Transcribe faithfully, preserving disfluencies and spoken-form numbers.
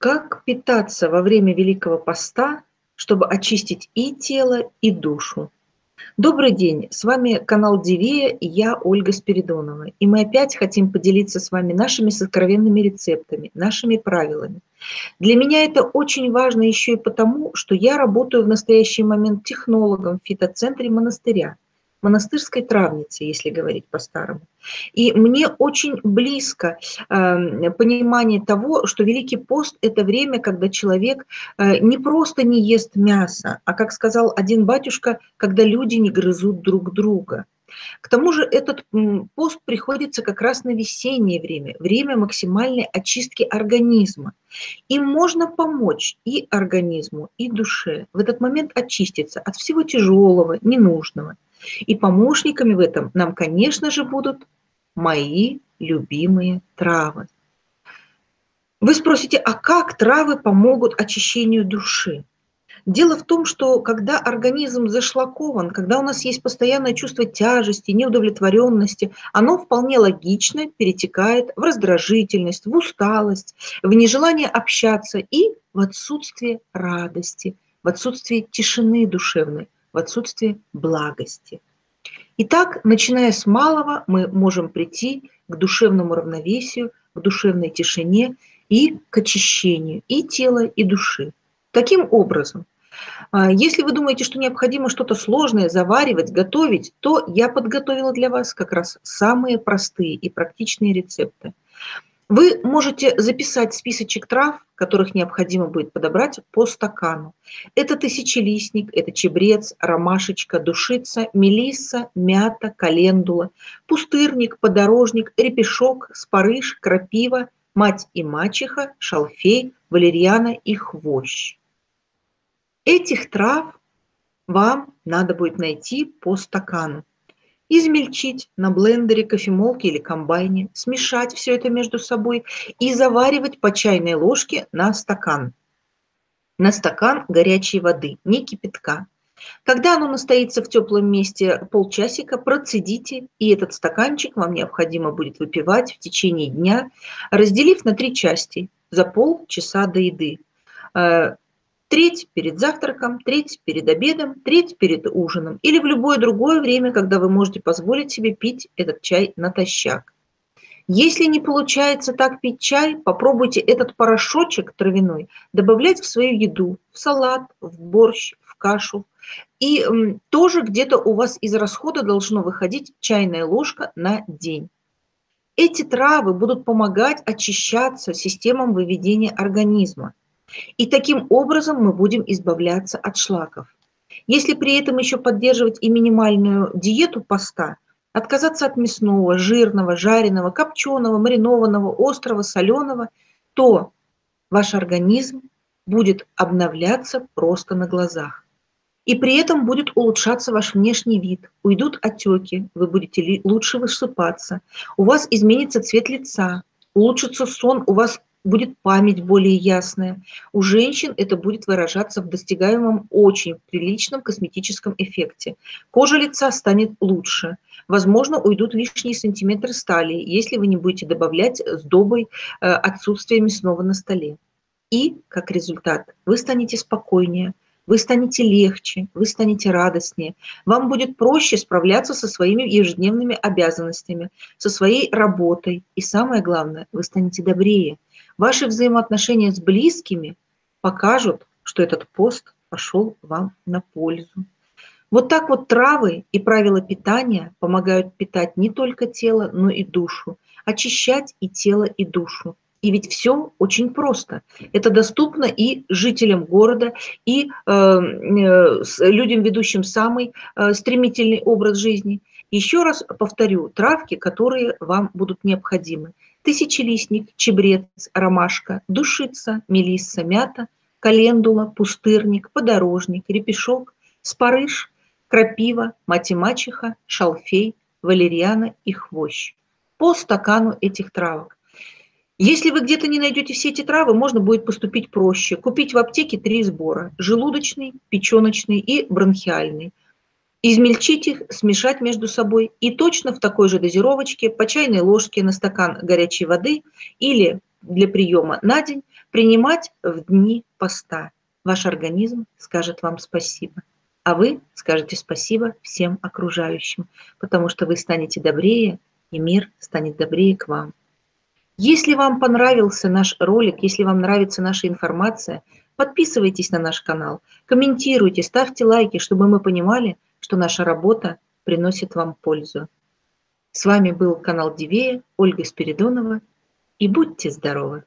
Как питаться во время Великого Поста, чтобы очистить и тело, и душу? Добрый день, с вами канал Дивея, и я Ольга Спиридонова. И мы опять хотим поделиться с вами нашими сокровенными рецептами, нашими правилами. Для меня это очень важно еще и потому, что я работаю в настоящий момент технологом в фитоцентре монастыря, монастырской травницы, если говорить по-старому. И мне очень близко э, понимание того, что Великий пост – это время, когда человек э, не просто не ест мясо, а, как сказал один батюшка, когда люди не грызут друг друга. К тому же этот пост приходится как раз на весеннее время, время максимальной очистки организма. И можно помочь и организму, и душе в этот момент очиститься от всего тяжелого, ненужного. И помощниками в этом нам, конечно же, будут мои любимые травы. Вы спросите, а как травы помогут очищению души? Дело в том, что когда организм зашлакован, когда у нас есть постоянное чувство тяжести, неудовлетворенности, оно вполне логично перетекает в раздражительность, в усталость, в нежелание общаться и в отсутствие радости, в отсутствие тишины душевной, в отсутствие благости. Итак, начиная с малого, мы можем прийти к душевному равновесию, к душевной тишине и к очищению и тела, и души. Таким образом, если вы думаете, что необходимо что-то сложное заваривать, готовить, то я подготовила для вас как раз самые простые и практичные рецепты. Вы можете записать списочек трав, которых необходимо будет подобрать по стакану. Это тысячелистник, это чебрец, ромашечка, душица, мелисса, мята, календула, пустырник, подорожник, репешок, спарыш, крапива, мать и мачеха, шалфей, валерьяна и хвощ. Этих трав вам надо будет найти по стакану. Измельчить на блендере, кофемолке или комбайне, смешать все это между собой и заваривать по чайной ложке на стакан. На стакан горячей воды, не кипятка. Когда оно настоится в теплом месте полчасика, процедите, и этот стаканчик вам необходимо будет выпивать в течение дня, разделив на три части за полчаса до еды. Треть перед завтраком, треть перед обедом, треть перед ужином или в любое другое время, когда вы можете позволить себе пить этот чай натощак. Если не получается так пить чай, попробуйте этот порошочек травяной добавлять в свою еду, в салат, в борщ, в кашу. И тоже где-то у вас из расхода должно выходить чайная ложка на день. Эти травы будут помогать очищаться системам выведения организма. И таким образом мы будем избавляться от шлаков. Если при этом еще поддерживать и минимальную диету поста, отказаться от мясного, жирного, жареного, копченого, маринованного, острого, соленого, то ваш организм будет обновляться просто на глазах. И при этом будет улучшаться ваш внешний вид, уйдут отеки, вы будете лучше высыпаться, у вас изменится цвет лица, улучшится сон, у вас будет память более ясная. У женщин это будет выражаться в достигаемом очень приличном косметическом эффекте. Кожа лица станет лучше. Возможно, уйдут лишние сантиметры с талии, если вы не будете добавлять сдобой отсутствие мясного на столе. И, как результат, вы станете спокойнее, вы станете легче, вы станете радостнее. Вам будет проще справляться со своими ежедневными обязанностями, со своей работой. И самое главное, вы станете добрее. Ваши взаимоотношения с близкими покажут, что этот пост пошел вам на пользу. Вот так вот травы и правила питания помогают питать не только тело, но и душу, очищать и тело, и душу. И ведь все очень просто. Это доступно и жителям города, и э, э, людям, ведущим самый э, стремительный образ жизни. Еще раз повторю, травки, которые вам будут необходимы. Тысячелистник, чебрец, ромашка, душица, мелисса, мята, календула, пустырник, подорожник, репешок, спарыш, крапива, мать и мачеха, шалфей, валерьяна и хвощ. По стакану этих травок. Если вы где-то не найдете все эти травы, можно будет поступить проще. Купить в аптеке три сбора – желудочный, печеночный и бронхиальный. Измельчить их, смешать между собой и точно в такой же дозировочке по чайной ложке на стакан горячей воды или для приема на день принимать в дни поста. Ваш организм скажет вам спасибо, а вы скажете спасибо всем окружающим, потому что вы станете добрее, и мир станет добрее к вам. Если вам понравился наш ролик, если вам нравится наша информация, подписывайтесь на наш канал, комментируйте, ставьте лайки, чтобы мы понимали, что наша работа приносит вам пользу. С вами был канал Дивея, Ольга Спиридонова, и будьте здоровы!